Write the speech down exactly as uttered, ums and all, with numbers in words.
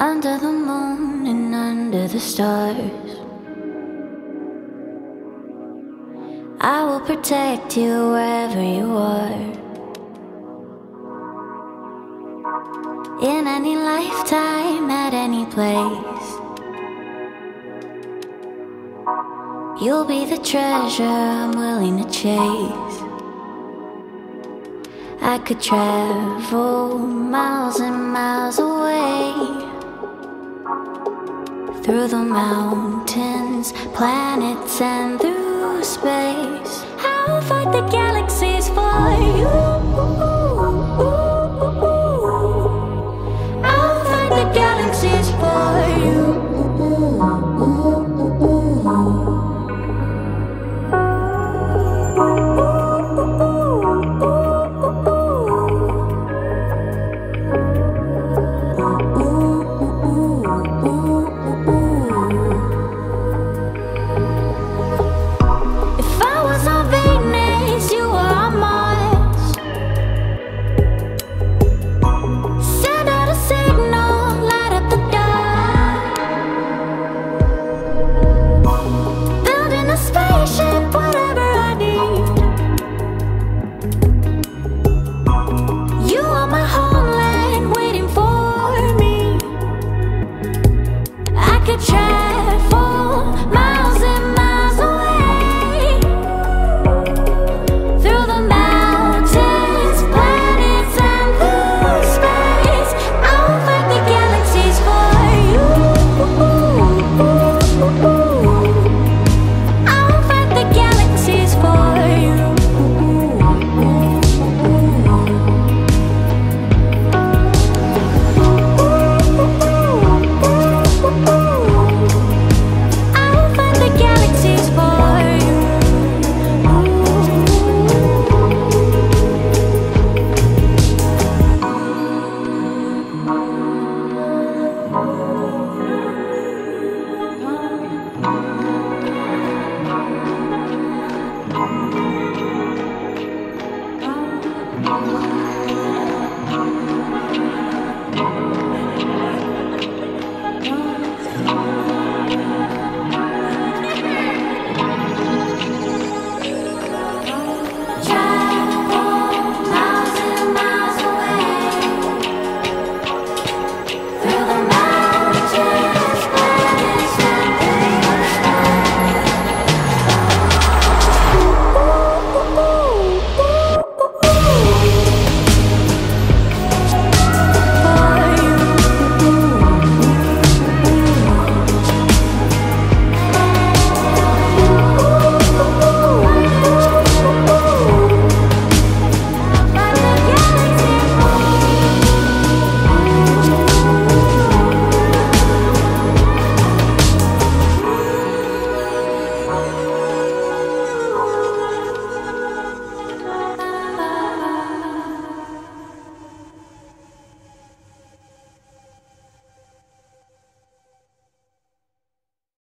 under the moon and under the stars. I will protect you wherever you are, in any lifetime, at any place. You'll be the treasure I'm willing to chase. I could travel miles and miles away, through the mountains, planets, and through space. I'll fight the galaxy.